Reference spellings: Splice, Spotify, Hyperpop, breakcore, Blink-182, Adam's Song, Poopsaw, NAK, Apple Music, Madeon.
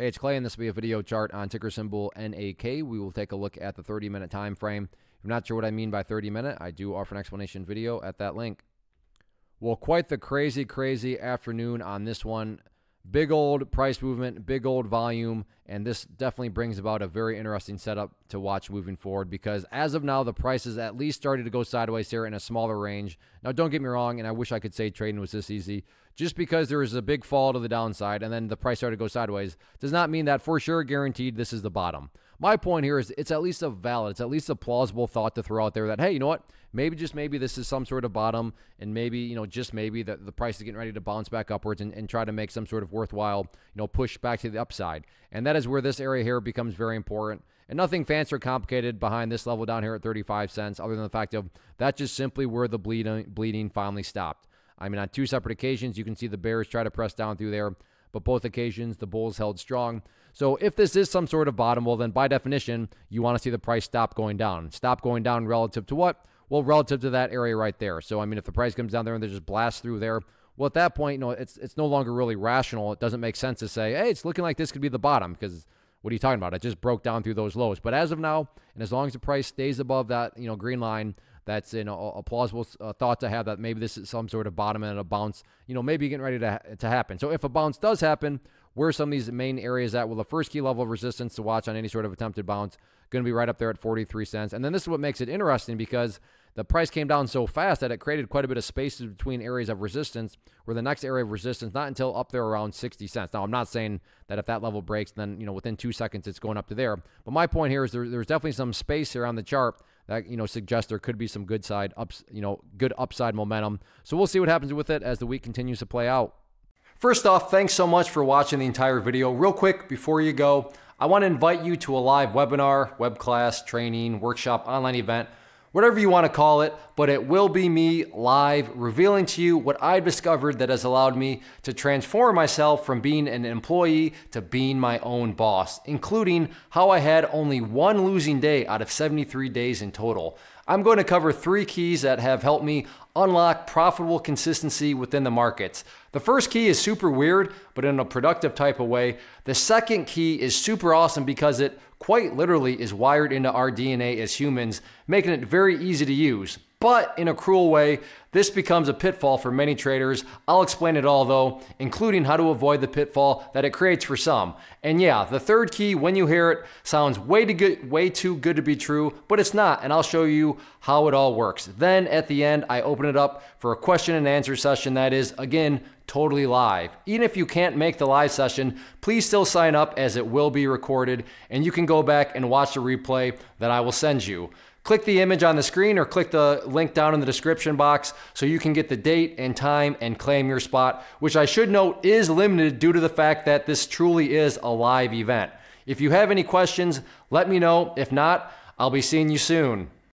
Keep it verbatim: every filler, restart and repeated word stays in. Hey, it's Clay, and this will be a video chart on ticker symbol N A K. We will take a look at the thirty minute time frame. If you're not sure what I mean by thirty minute, I do offer an explanation video at that link. Well, quite the crazy, crazy afternoon on this one. Big old price movement, big old volume, and this definitely brings about a very interesting setup to watch moving forward because as of now, the price is at least starting to go sideways here in a smaller range. Now, don't get me wrong, and I wish I could say trading was this easy. Just because there was a big fall to the downside and then the price started to go sideways does not mean that for sure guaranteed this is the bottom. My point here is it's at least a valid, it's at least a plausible thought to throw out there that, hey, you know what? Maybe just maybe this is some sort of bottom and maybe, you know, just maybe that the price is getting ready to bounce back upwards and, and try to make some sort of worthwhile, you know, push back to the upside. And that is where this area here becomes very important. And nothing fancy or complicated behind this level down here at thirty-five cents other than the fact of that's just simply where the bleeding, bleeding finally stopped. I mean, on two separate occasions, you can see the bears try to press down through there. But both occasions, the bulls held strong. So if this is some sort of bottom, well, then by definition, you want to see the price stop going down. Stop going down relative to what? Well, relative to that area right there. So, I mean, if the price comes down there and they just blast through there, well, at that point, you know, it's, it's no longer really rational. It doesn't make sense to say, hey, it's looking like this could be the bottom because what are you talking about? It just broke down through those lows. But as of now, and as long as the price stays above that, you know, green line, that's you know, a plausible uh, thought to have that maybe this is some sort of bottom and a bounce, you know, maybe getting ready to, ha to happen. So if a bounce does happen, where are some of these main areas at? Well, the first key level of resistance to watch on any sort of attempted bounce going to be right up there at forty-three cents. And then this is what makes it interesting because the price came down so fast that it created quite a bit of space between areas of resistance where the next area of resistance, not until up there around sixty cents. Now, I'm not saying that if that level breaks, then, you know, within two seconds, it's going up to there. But my point here is there, there's definitely some space here on the chart that, you know, suggests there could be some good side ups, you know, good upside momentum. So we'll see what happens with it as the week continues to play out. First off, thanks so much for watching the entire video. Real quick, before you go, I want to invite you to a live webinar, web class, training, workshop, online event, whatever you want to call it, but it will be me live revealing to you what I've discovered that has allowed me to transform myself from being an employee to being my own boss, including how I had only one losing day out of seventy-three days in total. I'm going to cover three keys that have helped me unlock profitable consistency within the markets. The first key is super weird, but in a productive type of way. The second key is super awesome because it quite literally is wired into our D N A as humans, making it very easy to use. But in a cruel way, this becomes a pitfall for many traders. I'll explain it all though, including how to avoid the pitfall that it creates for some. And yeah, the third key, when you hear it, sounds way too good, way too good to be true, but it's not, and I'll show you how it all works. Then at the end, I open it up for a question and answer session that is, again, totally live. Even if you can't make the live session, please still sign up as it will be recorded, and you can go back and watch the replay that I will send you. Click the image on the screen or click the link down in the description box so you can get the date and time and claim your spot, which I should note is limited due to the fact that this truly is a live event. If you have any questions, let me know. If not, I'll be seeing you soon.